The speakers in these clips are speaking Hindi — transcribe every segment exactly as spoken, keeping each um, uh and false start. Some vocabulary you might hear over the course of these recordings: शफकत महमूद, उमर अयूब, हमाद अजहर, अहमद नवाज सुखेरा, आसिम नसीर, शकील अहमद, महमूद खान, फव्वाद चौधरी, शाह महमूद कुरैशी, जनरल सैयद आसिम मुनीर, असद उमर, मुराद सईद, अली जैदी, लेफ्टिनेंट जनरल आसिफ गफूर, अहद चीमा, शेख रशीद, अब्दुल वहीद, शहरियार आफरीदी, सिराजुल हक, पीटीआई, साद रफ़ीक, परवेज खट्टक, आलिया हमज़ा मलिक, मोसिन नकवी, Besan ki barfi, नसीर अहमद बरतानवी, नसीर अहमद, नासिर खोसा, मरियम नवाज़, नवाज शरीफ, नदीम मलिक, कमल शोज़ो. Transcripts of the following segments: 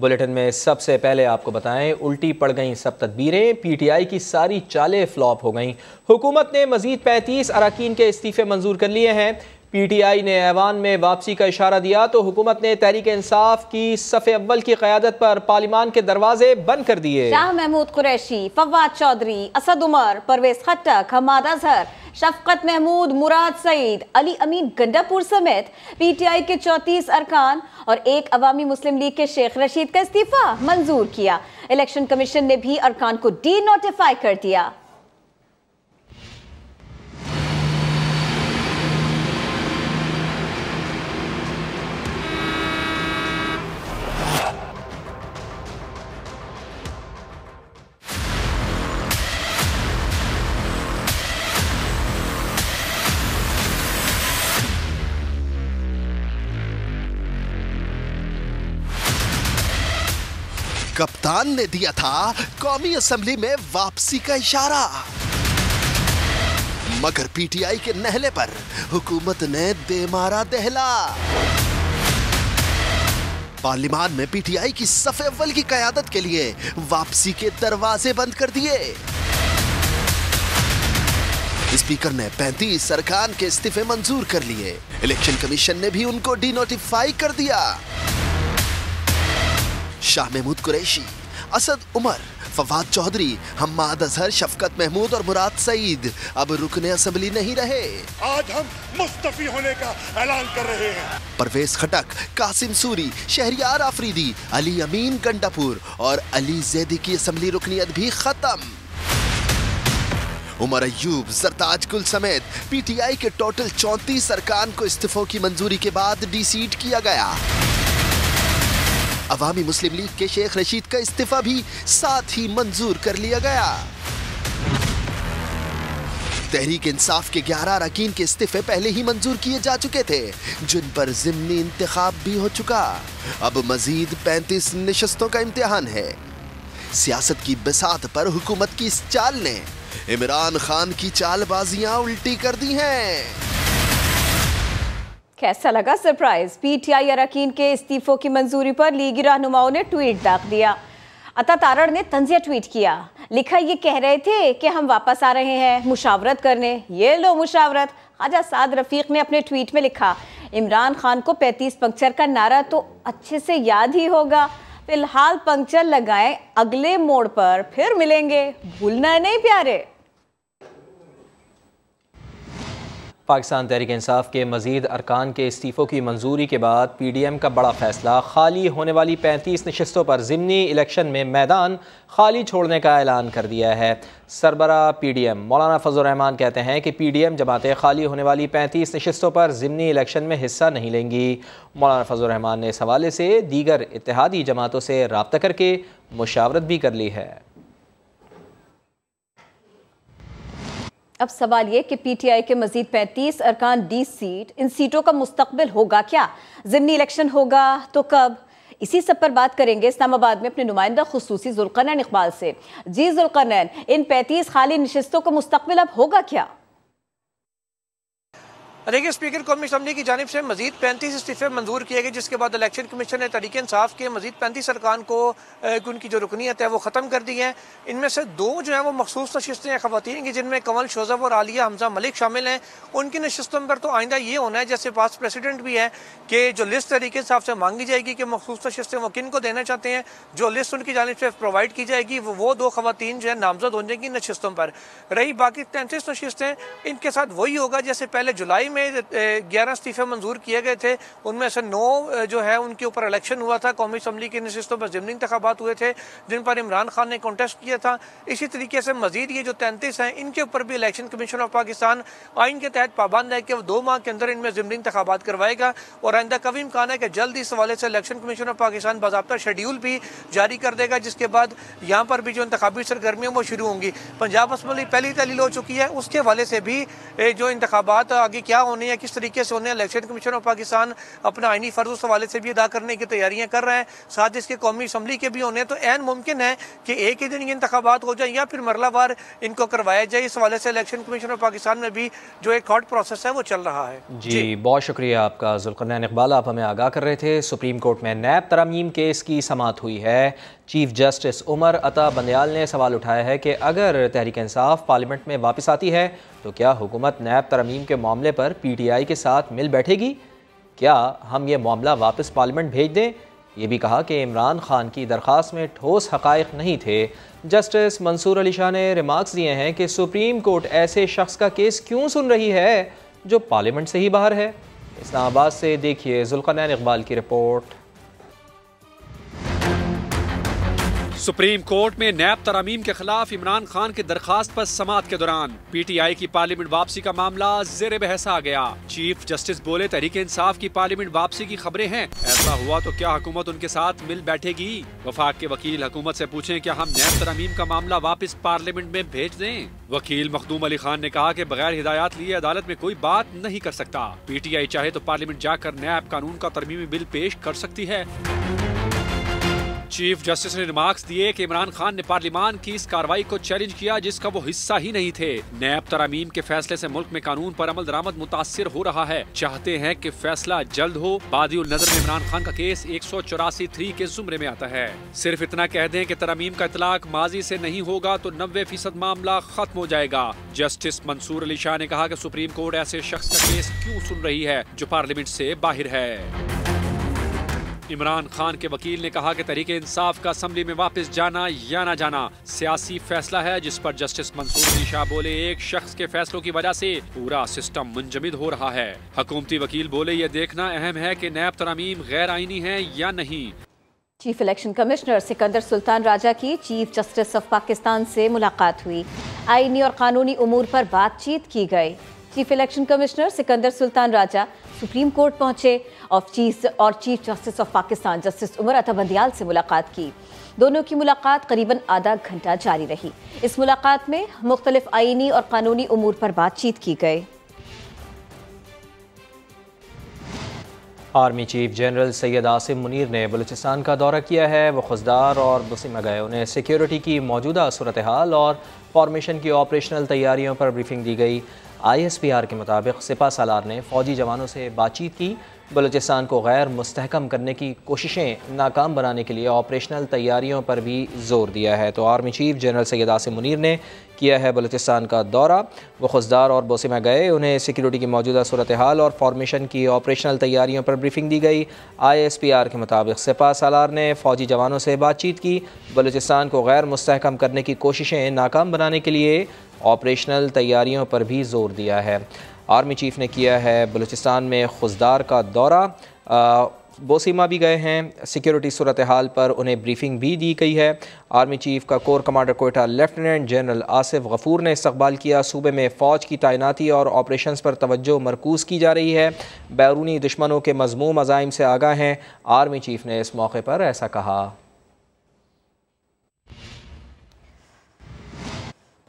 बुलेटिन में सबसे पहले आपको बताएं, उल्टी पड़ गईं सब तदबीरें, पीटीआई की सारी चालें फ्लॉप हो गईं। हुकूमत ने मजीद पैंतीस अरकान के इस्तीफे मंजूर कर लिए हैं। पीटीआई ने ऐवान में वापसी का इशारा दिया तो हुकूमत ने तहरीक इंसाफ की सफ़े अव्वल की क़यादत पर पार्लिमान के दरवाजे बंद कर दिए। शाह महमूद कुरैशी, फव्वाद चौधरी, असद उमर, परवेज खट्टक, हमाद अजहर, शफकत महमूद, मुराद सईद, अली अमीन गंडापुर समेत पीटीआई के चौंतीस अरकान और एक अवामी मुस्लिम लीग के शेख रशीद का इस्तीफा मंजूर किया। इलेक्शन कमीशन ने भी अरकान को डी नोटिफाई कर दिया। कप्तान ने दिया था कौमी असेंबली में वापसी का इशारा, मगर पीटीआई के नहले पर हुकूमत ने बेमारा दहला। पार्लिमान में पीटीआई की सफ़े अव्वल की क़यादत के लिए वापसी के दरवाजे बंद कर दिए। स्पीकर ने पैंतीस अरकान के इस्तीफे मंजूर कर लिए। इलेक्शन कमीशन ने भी उनको डीनोटिफाई कर दिया। शाह महमूद कुरैशी, असद उमर, फवाद चौधरी, हम्माद अजहर, शफकत महमूद और मुराद सईद अब रुकने असेंबली नहीं रहे। आज हम मुस्तफी होने का ऐलान कर रहे हैं। परवेज खट्टक, कासिम सूरी, शहरियार आफरीदी, अली अमीन गंडापुर और अली जैदी की असेंबली रुकनियत भी खत्म। उमर अयूब, सरताज कुल समेत पीटीआई के टोटल चौंतीस अरकान को इस्तीफों की मंजूरी के बाद डिसीट किया गया। अवामी मुस्लिम लीग के शेख रशीद का इस्तीफा भी साथ ही मंजूर कर लिया गया। तहरीक इंसाफ के ग्यारह अरकान के इस्तीफे पहले ही मंजूर किए जा चुके थे, जिन पर जिमनी इंतखाब भी हो चुका। अब मजीद पैंतीस निशस्तों का इम्तिहान है। सियासत की बिसात पर हुकूमत की इस चाल ने इमरान खान की चालबाजियां उल्टी कर दी हैं। कैसा लगा सरप्राइज? पीटीआई अरकान के इस्तीफों की मंजूरी पर लीगी रहनुमाओं ने ट्वीट दाग दिया। अता तारण ने तंजिया ट्वीट किया, लिखा ये कह रहे थे कि हम वापस आ रहे हैं मुशावरत करने, ये लो मुशावरत। ख्वाजा साद रफ़ीक ने अपने ट्वीट में लिखा, इमरान खान को पैंतीस पंक्चर का नारा तो अच्छे से याद ही होगा, फिलहाल पंक्चर लगाएं, अगले मोड़ पर फिर मिलेंगे, भूलना नहीं प्यारे। पाकिस्तान तहरीक इंसाफ के मज़ीद अरकान के इस्तीफ़ों की मंजूरी के बाद पी डी एम का बड़ा फैसला, खाली होने वाली पैंतीस नशस्तों पर ज़िमनी इलेक्शन में मैदान खाली छोड़ने का ऐलान कर दिया है। सरबरा पी डी एम मौलाना फजल रहमान कहते हैं कि पी डी एम जमातें खाली होने वाली पैंतीस नशस्तों पर ज़िमनी इलेक्शन में हिस्सा नहीं लेंगी। मौलाना फजल रहमान ने इस हवाले से दीगर इत्तेहादी जमातों से राब्ता करके मुशावरत भी कर ली है। अब सवाल ये कि पीटीआई के मजीद पैंतीस अरकान डी सीट, इन सीटों का मुस्तकबिल होगा क्या? जिमनी इलेक्शन होगा तो कब? इसी सब पर बात करेंगे इस्लामाबाद में अपने नुमाइंदा खुसूसी ज़ुल्फ़ाने इकबाल से। जी ज़ुल्फ़ाने, इन पैंतीस खाली नशस्तों का मुस्तकबिल अब होगा क्या? देखिए स्पीकर, कौमी असम्बली की जानिब से मजीद पैंतीस इस्तीफे मंजूर किए गए, जिसके बाद इलेक्शन कमीशन ने तहरीक इंसाफ के मजीद पैंतीस अरकान को उनकी जो रुकनीत है वो ख़त्म कर दी है। इनमें से दो जो हैं वो मखसूस नशस्तें हैं ख़वातीन की, जिनमें कमल शोज़ो और आलिया हमज़ा मलिक शामिल हैं। उनकी नशस्तों पर तो आइंदा ये होना है, जैसे पास प्रेसिडेंट भी है, कि जो लिस्ट तहरीक इंसाफ से मांगी जाएगी कि मखसूस नशस्तें वो किन को देना चाहते हैं, जो लिस्ट उनकी जानिब से प्रोवाइड की जाएगी वो वो दो ख़वातीन जो है नामजद होने की नशस्तों पर। रही बाकी तैंतीस नशस्तें, इनके साथ वही होगा जैसे पहले जुलाई में ग्यारह इस्तीफे मंजूर किए गए थे, उनमें से नौ जो है उनके ऊपर इलेक्शन हुआ था। कौमी असम्बली की नशस्तों पर ज़िमनी इंतखाबात हुए थे, जिन पर इमरान खान ने कॉन्टेस्ट किया था। इसी तरीके से मजीद ये जो तैंतीस हैं, इनके ऊपर भी इलेक्शन कमीशन ऑफ पाकिस्तान आइन के तहत पाबंद है कि वो दो माह के अंदर इनमें ज़िमनी इंतखाबात करवाएगा, और आइंदा का भी इम्कान है कि जल्द इस हवाले से इलेक्शन कमीशन ऑफ पाकिस्तान बाज़ाब्ता शेड्यूल भी जारी कर देगा, जिसके बाद यहाँ पर भी जो इंतखाबी सरगर्मियाँ वो शुरू होंगी। पंजाब असम्बली पहली तहलील हो चुकी है, उसके हवाले से भी जो इंतखाबात आगे क्या क्या होने या किस तरीके से होने, इलेक्शन कमीशन ऑफ पाकिस्तान अपना आइनी फ़र्ज़ उस हवाले से भी अदा करने की तैयारियाँ कर रहे हैं, साथ इसके कौमी असम्बली के भी होने, तो एन मुमकिन है कि एक ही दिन ये इंतखाबात हो जाए या फिर मरलावार इनको करवाया जाए। इस हवाले से इलेक्शन कमीशन ऑफ पाकिस्तान में भी जो एक हॉट प्रोसेस है वो चल रहा है। जी बहुत शुक्रिया आपका ज़ुल्फ़ाने इकबाल, आप हमें आगाह कर रहे थे। सुप्रीम कोर्ट में नैब तरमीम केस की समाअत हुई है। चीफ जस्टिस उमर अता बंदयाल ने सवाल उठाया है कि अगर तहरीक इंसाफ पार्लियामेंट में वापस आती है तो क्या हुकूमत नैब तरमीम के मामले पर पीटीआई के साथ मिल बैठेगी, क्या हम ये मामला वापस पार्लियामेंट भेज दें। ये भी कहा कि इमरान खान की दरख्वास्त में ठोस हक़ाइक़ नहीं थे। जस्टिस मंसूर अली शाह ने रिमार्क्स दिए हैं कि सुप्रीम कोर्ट ऐसे शख्स का केस क्यों सुन रही है जो पार्लियामेंट से ही बाहर है। इस्लामाबाद से देखिए ज़ुल्फ़ाने इकबाल की रिपोर्ट। सुप्रीम कोर्ट में नैब तरामीम के खिलाफ इमरान खान की दरखास्त पर समाअत के दौरान पीटीआई की पार्लियामेंट वापसी का मामला जेर बहस आ गया। चीफ जस्टिस बोले तहरीक इंसाफ की पार्लियामेंट वापसी की खबरें हैं, ऐसा हुआ तो क्या हुकूमत उनके साथ मिल बैठेगी। वफाक के वकील हुकूमत से पूछें क्या हम नैब तरामीम का मामला वापस पार्लियामेंट में भेज दें। वकील मखदूम अली खान ने कहा कि बगैर हिदायत लिए अदालत में कोई बात नहीं कर सकता। पीटीआई चाहे तो पार्लियामेंट जाकर नैब कानून का तरमीमी बिल पेश कर सकती है। चीफ जस्टिस ने रिमार्क्स दिए कि इमरान खान ने पार्लियामान की इस कार्रवाई को चैलेंज किया जिसका वो हिस्सा ही नहीं थे। नैब तरामीम के फैसले से मुल्क में कानून पर अमल दरामद मुतासिर हो रहा है। चाहते हैं कि फैसला जल्द हो। बादियुल नज़र में इमरान खान का केस एक सौ चौरासी थ्री के जुमरे में आता है। सिर्फ इतना कह दें कि तरामीम का इतलाक माजी से नहीं होगा तो नब्बे फीसद मामला खत्म हो जाएगा। जस्टिस मंसूर अली शाह ने कहा कि सुप्रीम कोर्ट ऐसे शख्स का केस क्यों सुन रही है जो पार्लियामेंट से बाहर है। इमरान खान के वकील ने कहा कि तहरीक इंसाफ का असम्बली में वापस जाना या ना जाना सियासी फैसला है, जिस पर जस्टिस मंसूर अली शाह बोले एक शख्स के फैसलों की वजह से पूरा सिस्टम मुंजमद हो रहा है। हुकूमती वकील बोले यह देखना अहम है कि नैब तरामीम गैर आइनी है या नहीं। Chief election commissioner Sikandar Sultan Raja की चीफ जस्टिस ऑफ पाकिस्तान से मुलाकात हुई। आइनी और कानूनी उमूर पर बातचीत की गई। Chief election commissioner Sikandar Sultan Raja supreme court पहुंचे और चीफ और chief justice of Pakistan justice Umar Ata Bandial से मुलाकात की। दोनों की मुलाकात करीबन आधा घंटा जारी रही। इस मुलाकात में मुख्तलिफ आइनी और कानूनी उमूर पर बातचीत की गई। Army chief जनरल सैयद आसिम मुनीर ने बलूचिस्तान का दौरा किया है। वो खुजदार और बुसिम गए। उन्हें सिक्योरिटी की मौजूदा सूरत हाल और फॉर्मेशन की ऑपरेशनल तैयारियों पर ब्रीफिंग दी गई। आई एस पी आर के मुताबिक सिपा सालार ने फौजी जवानों से बातचीत की। बलूचिस्तान को गैर मुस्तहकम करने की कोशिशें नाकाम बनाने के लिए ऑपरेशनल तैयारियों पर भी जोर दिया है। तो army chief जनरल सैयद आसिम मुनीर ने किया है बलूचिस्तान का दौरा। वो खुजदार और बोसे में गए। उन्हें सिक्योरिटी की मौजूदा सूरत हाल और फॉर्मेशन की ऑपरेशनल तैयारियों पर ब्रीफिंग दी गई। आई एस पी आर के मुताबिक सिपा सालार ने फौजी जवानों से बातचीत की। बलूचिस्तान को गैर मुस्तहकम करने की कोशिशें नाकाम बनाने के लिए ऑपरेशनल तैयारियों पर भी जोर दिया है। आर्मी चीफ ने किया है बलूचिस्तान में खुजदार का दौरा। बोसीमा भी गए हैं। सिक्योरिटी सूरत हाल पर उन्हें ब्रीफिंग भी दी गई है। आर्मी चीफ का corps commander Quetta लेफ्टिनेंट जनरल आसिफ गफूर ने इस्तकबाल किया। सूबे में फ़ौज की तैनाती और ऑपरेशंस पर तवज्जो मरकूज़ की जा रही है। बैरूनी दुश्मनों के मज़मूम अज़ाइम से आगाह हैं। आर्मी चीफ ने इस मौके पर ऐसा कहा।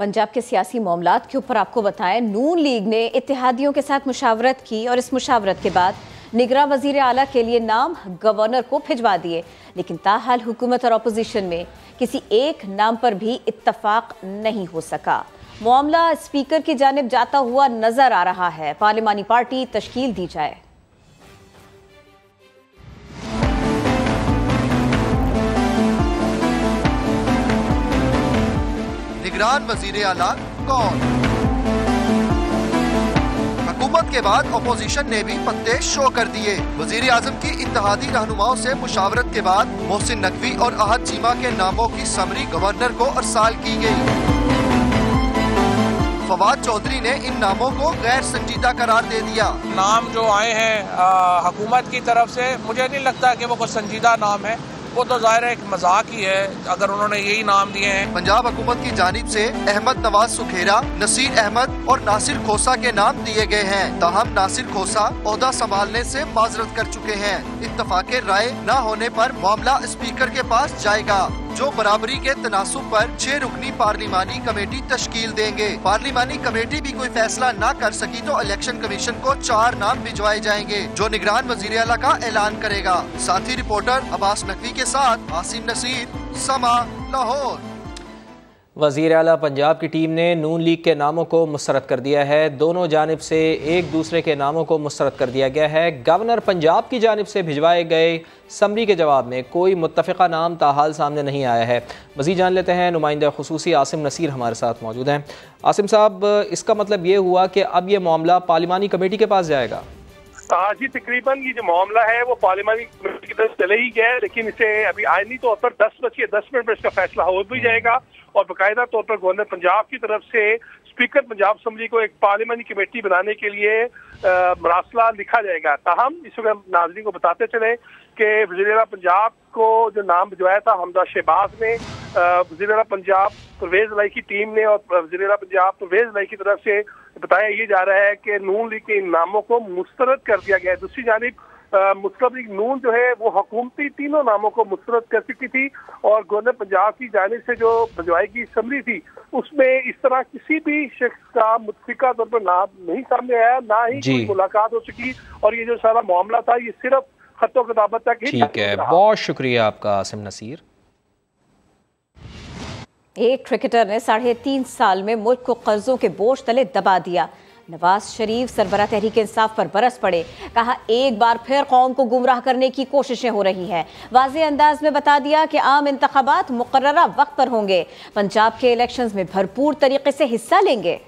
पंजाब के सियासी मामलात के ऊपर आपको बताएं, नून लीग ने इत्तेहादियों के साथ मुशावरत की और इस मुशावरत के बाद निगरां वज़ीर आला के लिए नाम गवर्नर को भिजवा दिए, लेकिन ताहाल हुकूमत और अपोजिशन में किसी एक नाम पर भी इत्तफाक नहीं हो सका। मामला स्पीकर की जानिब जाता हुआ नजर आ रहा है। पार्लिमानी पार्टी तश्कील दी जाए। निगरान वज़ीर आला कौन? हुकूमत के बाद अपोजिशन ने भी पत्ते शो कर दिए। वज़ीर आज़म की इत्तेहादी रहनुमाओं से मुशावरत के बाद मोसिन नकवी और अहद चीमा के नामों की समरी गवर्नर को अरसाल की गई। फव्वाद चौधरी ने इन नामों को गैर संजीदा करार दे दिया। नाम जो आए हैं हुकूमत की तरफ से, मुझे नहीं लगता कि वो कोई संजीदा नाम है। वो तो जाहिर है एक मजाक ही है अगर उन्होंने यही नाम दिए हैं। पंजाब हुकूमत की जानिब से अहमद नवाज सुखेरा, नसीर अहमद और नासिर खोसा के नाम दिए गए हैं। ताहम नासिर खोसा ओहदा संभालने से माजरत कर चुके हैं। इत्तफाक राय न होने पर मामला स्पीकर के पास जाएगा। जो बराबरी के तनासुब पर छह रुकनी पार्लिमानी कमेटी तश्कील देंगे। पार्लिमानी कमेटी भी कोई फैसला न कर सकी तो इलेक्शन कमीशन को चार नाम भिजवाए जाएंगे जो निगरान वजीर आला का ऐलान करेगा। साथी रिपोर्टर अब्बास नकवी के साथ आसिम नसीर, समा, लाहौर। वज़ीर आला पंजाब की टीम ने नून लीग के नामों को मुस्तरद कर दिया है। दोनों जानिब से एक दूसरे के नामों को मुस्तरद कर दिया गया है। गवर्नर पंजाब की जानिब से भिजवाए गए समरी के जवाब में कोई मुत्तफ़िका नाम ताहाल सामने नहीं आया है। मज़ीद जान लेते हैं, नुमाइंदा खुसूसी आसिम नसीर हमारे साथ मौजूद हैं। आसिम साहब, इसका मतलब ये हुआ कि अब ये मामला पार्लिमानी कमेटी के पास जाएगा? हाँ जी, तकरीबन ये जो मामला है वो पार्लिमानी कमेटी की तरफ चले ही गया है, लेकिन इसे अभी आइनी तौर पर दस बज के दस मिनट पर इसका फैसला हो भी जाएगा और बाकायदा तौर पर गवर्नर पंजाब की तरफ से स्पीकर पंजाब असम्बली को एक पार्लियामानी कमेटी बनाने के लिए मरासला लिखा जाएगा। ताहम इस वक्त नाज़रीन को बताते चले कि वज़ीर-ए-आला पंजाब को जो नाम भिजवाया था हमदा शहबाज ने, वज़ीर-ए-आला पंजाब परवेज लाई की टीम ने और वज़ीर-ए-आला पंजाब परवेज लाई की तरफ से बताया ये जा रहा है कि नून लीग के इन नामों को मुस्तरद कर दिया गया है। दूसरी जानिब मुस्लिम लीग नून जो है वो हुकूमती तीनों नामों को मुस्तरद कर चुकी थी और गवर्नर पंजाब की जानिब से जो भिजवाई की समरी थी उसमें इस तरह किसी भी शख्स का मुतफिका तौर पर नाम नहीं सामने आया, ना ही कोई मुलाकात हो चुकी और ये जो सारा मामला था ये सिर्फ खतों किताबत तक ही ठीक है। बहुत शुक्रिया आपका आसिम नसीर। एक क्रिकेटर ने साढ़े तीन साल में मुल्क को कर्जों के बोझ तले दबा दिया। नवाज शरीफ सरबराह तहरीक इंसाफ पर बरस पड़े, कहा एक बार फिर कौम को गुमराह करने की कोशिशें हो रही हैं। वाज़े अंदाज में बता दिया कि आम इंतखाबात मुकर्ररा वक्त पर होंगे, पंजाब के इलेक्शंस में भरपूर तरीके से हिस्सा लेंगे,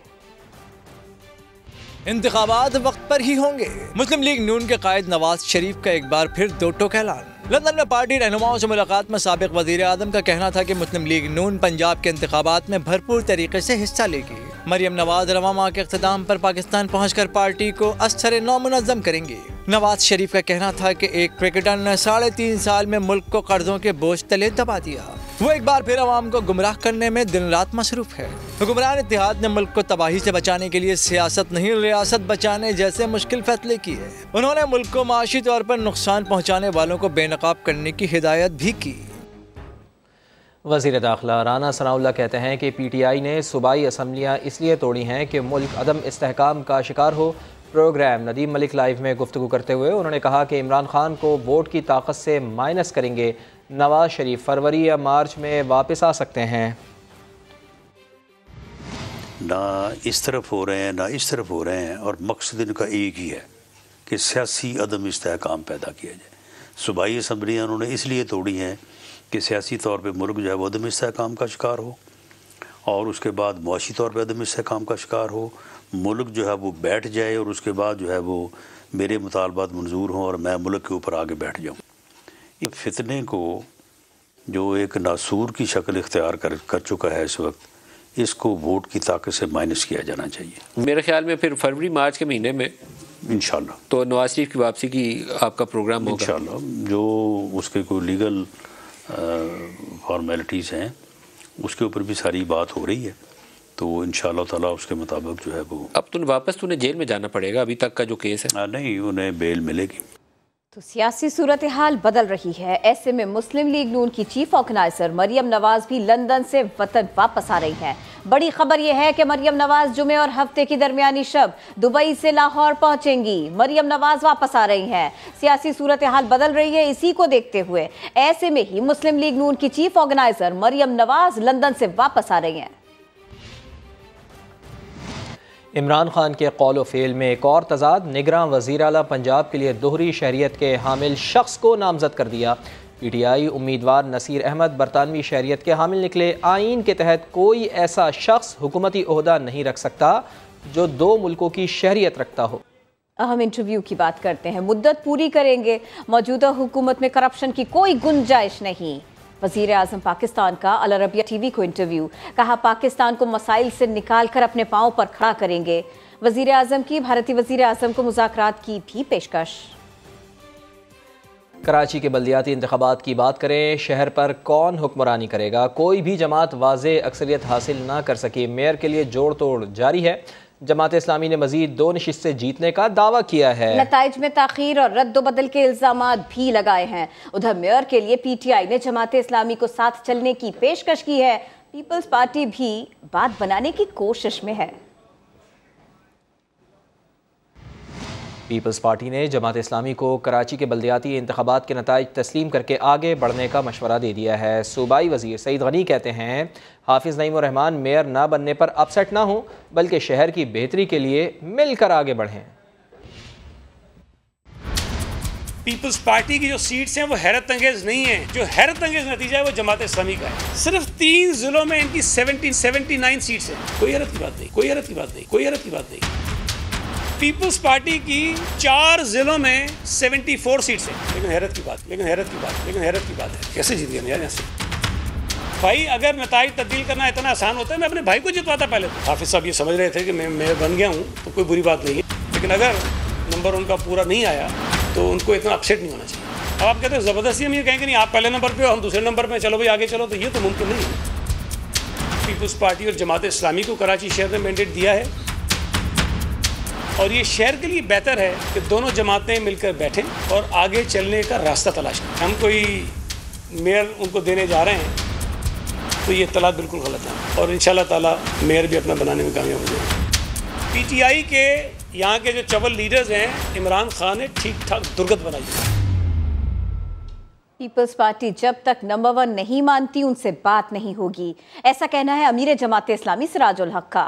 इंतखाबात वक्त पर ही होंगे। मुस्लिम लीग नून के कायद नवाज शरीफ का एक बार फिर दो टोक ऐलान। लंदन में पार्टी रहनुमाओं से मुलाकात में साबिक वजीर आजम का कहना था कि मुस्लिम लीग नून पंजाब के इंतखाबात में भरपूर तरीके से हिस्सा लेगी। मरियम नवाज़ रवामा के इख्तिताम पर पाकिस्तान पहुंचकर पार्टी को अस्सर नौ मुनज़्ज़म करेंगी। नवाज शरीफ का कहना था कि एक क्रिकेटर ने साढ़े तीन साल में मुल्क को कर्जों के बोझ तले दबा दिया, वो एक बार फिर आवाम को गुमराह करने में दिन रात मसरूफ है। हुक्मरान इत्तेहाद ने मुल्क को तबाही से बचाने के लिए सियासत नहीं रियासत बचाने जैसे मुश्किल फैसले किए। उन्होंने मुल्क को माशी तौर पर नुकसान पहुँचाने वालों को बेनकाब करने की हिदायत भी की। वज़ीर दाखिला राना सनाउल्ला कहते हैं कि पीटीआई ने सूबाई असम्बलियाँ इसलिए तोड़ी हैं कि मुल्क अदम इस्तेहकाम का शिकार हो। प्रोग्राम नदीम मलिक लाइव में गुफ्तगू करते हुए उन्होंने कहा कि इमरान खान को वोट की ताकत से माइनस करेंगे, नवाज शरीफ फरवरी या मार्च में वापस आ सकते हैं। ना इस तरफ हो रहे हैं ना इस तरफ हो रहे हैं और मकसद इनका एक ही है कि सियासी अदम इस्तेहकाम पैदा किया जाए। सूबाई असम्बलियाँ उन्होंने इसलिए तोड़ी हैं कि सियासी तौर पे मुल्क जो है वो अदम इस्तेहकाम का शिकार हो और उसके बाद मुआशी तौर पे अदम इस्तेहकाम का शिकार हो, मुल्क जो है वो बैठ जाए और उसके बाद जो है वो मेरे मुतालबात मंजूर हों और मैं मुल्क के ऊपर आगे बैठ जाऊँ। ये फितने को जो एक नासूर की शक्ल इख्तियार कर कर चुका है इस वक्त, इसको वोट की ताकत से माइनस किया जाना चाहिए। मेरे ख्याल में फिर फरवरी मार्च के महीने में इंशाल्लाह तो नवाज शरीफ की वापसी की आपका प्रोग्राम होगा इंशाल्लाह, जो उसके कोई लीगल फॉर्मेलिटीज़ हैं उसके ऊपर भी सारी बात हो रही है तो इंशाल्लाह ताला उसके मुताबिक जो है वो अब तो वापस तो उन्हें जेल में जाना पड़ेगा, अभी तक का जो केस है। आ, नहीं, उन्हें बेल मिलेगी। तो सियासी सूरत हाल बदल रही है, ऐसे में मुस्लिम लीग नून की चीफ ऑर्गेनाइजर मरियम नवाज़ भी लंदन से वतन वापस आ रही है। बड़ी खबर यह है कि मरियम नवाज़ जुमे और हफ्ते की दरमियानी शब दुबई से लाहौर पहुंचेंगी। मरियम नवाज़ वापस आ रही हैं, सियासी सूरत हाल बदल रही है, इसी को देखते हुए ऐसे में ही मुस्लिम लीग नून की chief organiser मरियम नवाज़ London से वापस आ रही हैं। इमरान खान के कौल व फेल में एक और तजाद, निगरां वज़ीर आला पंजाब के लिए दोहरी शहरियत के हामिल शख्स को नामजद कर दिया। पीटीआई उम्मीदवार नसीर अहमद बरतानवी शहरियत के हामिल निकले। आइन के तहत कोई ऐसा शख्स हुकूमती ओहदा नहीं रख सकता जो दो मुल्कों की शहरियत रखता हो। अहम इंटरव्यू की बात करते हैं, मुद्दत पूरी करेंगे, मौजूदा हुकूमत में करप्शन की कोई गुंजाइश नहीं। वज़ीर आज़म पाकिस्तान का अल अरबिया टीवी को इंटरव्यू, कहा पाकिस्तान को मसाइल से निकाल कर अपने पाँव पर खड़ा करेंगे। वज़ीर आज़म की भारतीय वज़ीर आज़म को मुज़ाकरात की भी पेशकश। कराची के बल्दियाती इंतखाबात की बात करें, शहर पर कौन हुक्मरानी करेगा, कोई भी जमात वाज़े अक्सरियत हासिल ना कर सकी। मेयर के लिए जोड़ तोड़ जारी है, जमात इस्लामी ने मजीद दो नशिस्तें जीतने का दावा किया है। नताइज में ताखीर और रद्दोबदल के इल्जाम भी लगाए हैं। उधर मेयर के लिए पीटीआई ने जमात इस्लामी को साथ चलने की पेशकश की है। पीपल्स पार्टी भी बात बनाने की कोशिश में है। पीपल्स पार्टी ने जमात इस्लामी को कराची के बल्दियाती इंतखाबात के नताइज तस्लीम करके आगे बढ़ने का मशवरा दे दिया है। सूबाई वजीर सईद गनी कहते हैं, हाफिज़ नईम और रहमान मेयर ना बनने पर अपसेट ना हों, बल्कि शहर की बेहतरी के लिए मिलकर आगे बढ़ें। पीपल्स पार्टी की जो सीट्स हैं वो हैरत अंगेज नहीं है। जो हैरत अंगेज नतीजा है वो जमात इस्लामी का है। सिर्फ तीन जिलों में इनकी सत्तर, उन्यासी सीट्स हैं। कोई हैरत की बात नहीं, कोई हैरत की बात नहीं, कोई हैरत की बात नहीं। पीपल्स पार्टी की चार जिलों में चौहत्तर सीट्स हैं। लेकिन हैरत की बात लेकिन हैरत की बात लेकिन हैरत की बात है, कैसे जीत गया यार यहाँ से। भाई अगर नताइज तब्दील करना इतना आसान होता है, मैं अपने भाई को जितवाता पहले। हाफिज़ साहब ये समझ रहे थे कि मैं मैं बन गया हूँ तो कोई बुरी बात नहीं है, लेकिन अगर नंबर उनका पूरा नहीं आया तो उनको इतना अपसेट नहीं होना चाहिए। अब आप कहते हैं ज़बरदस्ती हम ये कहेंगे नहीं आप पहले नंबर पे हो हम दूसरे नंबर पे, चलो भाई आगे चलो, तो ये तो मुमकिन नहीं है। पीपल्स पार्टी और जमात इस्लामी को कराची शहर ने मैंडेट दिया है और ये शहर के लिए बेहतर है कि दोनों जमातें मिलकर बैठें और आगे चलने का रास्ता तलाश करें। हम कोई मेयर उनको देने जा रहे हैं तो ये तला बिल्कुल गलत है और इंशाल्लाह ताला मेयर भी अपना बनाने में कामयाब हो जाएगा। पी टी आई के यहाँ के जो चवल लीडर्स हैं, इमरान खान ने ठीक ठाक दुर्गत बनाई है। पीपल्स पार्टी जब तक नंबर वन नहीं मानती उनसे बात नहीं होगी, ऐसा कहना है अमीर जमात इस्लामी सिराजुल हक का।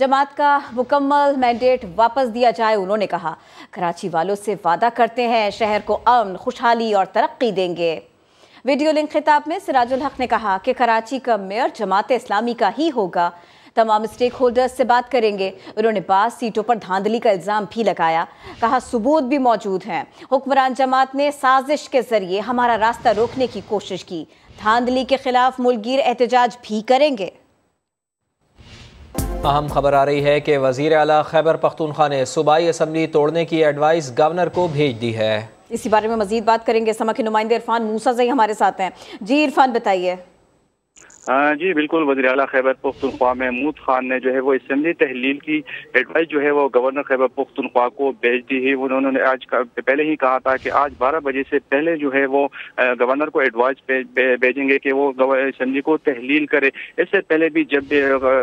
जमात का मुकम्मल मैंडेट वापस दिया जाए, उन्होंने कहा। कराची वालों से वादा करते हैं शहर को अमन, खुशहाली और तरक्की देंगे। वीडियो लिंक खिताब में सिराजुल हक ने कहा कि कराची का मेयर जमात इस्लामी का ही होगा, तमाम स्टेक होल्डर्स से बात करेंगे। उन्होंने बाज़ सीटों पर धांधली का इल्ज़ाम भी लगाया, कहा सबूत भी मौजूद हैं। हुक्मरान जमात ने साजिश के जरिए हमारा रास्ता रोकने की कोशिश की। धांधली के खिलाफ मुल्कगीर एहतजाज भी करेंगे। अहम खबर आ रही है कि वज़ीर आला खैबर पख्तूनख्वा ने सूबाई असम्बली तोड़ने की एडवाइस गवर्नर को भेज दी है। इसी बारे में मजीद बात करेंगे। समा के नुमाइंदे इरफान मूसा जी हमारे साथ हैं। जी इरफान बताइए। जी बिल्कुल, वज़ीर आला खैबर पख्तूनख्वा महमूद खान ने जो है वो इसम्बली तहलील की एडवाइस जो है वो गवर्नर खैबर पख्तूनख्वा को भेज दी है। उन्होंने आज पहले ही कहा था कि आज बारह बजे से पहले जो है वो गवर्नर को एडवाइस भेजेंगे कि वो इसम्बली को तहलील करे। इससे पहले भी जब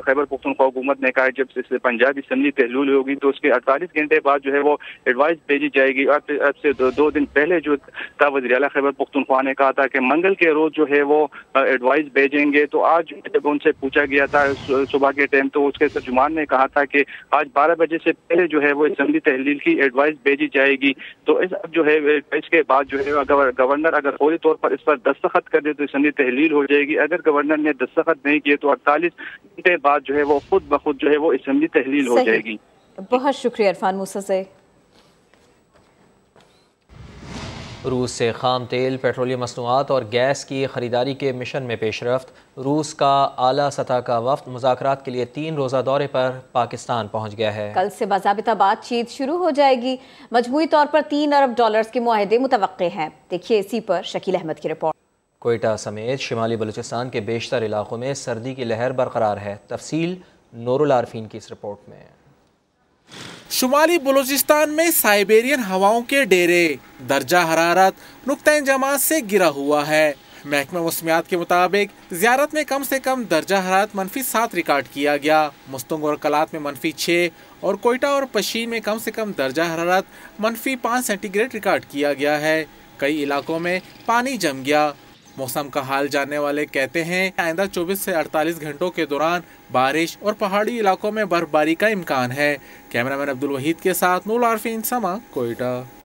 खैबर पख्तूनख्वा हुकूमत ने कहा जब से पंजाब इसम्बली तहलील होगी तो उसके अड़तालीस घंटे बाद जो है वो एडवाइस भेजी जाएगी। अब अब से दो दिन पहले जो था वज़ीर आला खैबर पख्तूनख्वा ने कहा था कि मंगल के रोज जो है वो एडवाइस भेजेंगे, तो आज जब उनसे पूछा गया था सुबह के टाइम तो उसके तर्जुमान ने कहा था कि आज बारह बजे से पहले जो है वो असम्बली तहलील की एडवाइस भेजी जाएगी। तो इस अब जो है इसके बाद जो है अगर गवर्नर अगर फौरी तौर पर इस पर दस्तखत कर दे तो असम्बली तहलील हो जाएगी। अगर गवर्नर ने दस्तखत नहीं किए तो अड़तालीस घंटे बाद जो है वो खुद ब खुद जो है वो असम्बली तहलील हो जाएगी। बहुत शुक्रिया इरफान मूसा से। रूस से खाम तेल, पेट्रोलियम मसनूआत और गैस की ख़रीदारी के मिशन में पेशरफ्त। रूस का आला सतह का वफ्द मुज़ाकरात के लिए तीन रोज़ा दौरे पर पाकिस्तान पहुँच गया है। कल से बाज़ाबिता बातचीत शुरू हो जाएगी। मजमूई तौर पर तीन अरब डॉलर्स के मुआहदे मुतवक्के हैं। देखिए इसी पर शकील अहमद की रिपोर्ट। कोयटा समेत शिमाली बलूचिस्तान के बेशतर इलाकों में सर्दी की लहर बरकरार है। तफसील नूरुल आरफीन की इस रिपोर्ट में। शुमाली बलूचिस्तान में साइबेरियन हवाओं के डेरे, दर्जा हरारत नुक्ता जमात से गिरा हुआ है। महकमा मौसमियात के मुताबिक ज़ियारत में कम से कम दर्जा हरारत मनफी सात रिकॉर्ड किया गया। मुस्तंग और कलात में मनफी छः और कोयटा और पशीन में कम से कम दर्जा हरारत मनफी पाँच सेंटीग्रेड रिकॉर्ड किया गया है। कई इलाकों में पानी जम गया। मौसम का हाल जानने वाले कहते हैं आइंदा चौबीस से अड़तालीस घंटों के दौरान बारिश और पहाड़ी इलाकों में बर्फबारी का इम्कान है। कैमरामैन अब्दुल वहीद के साथ नूर आरफीन, समा कोयटा।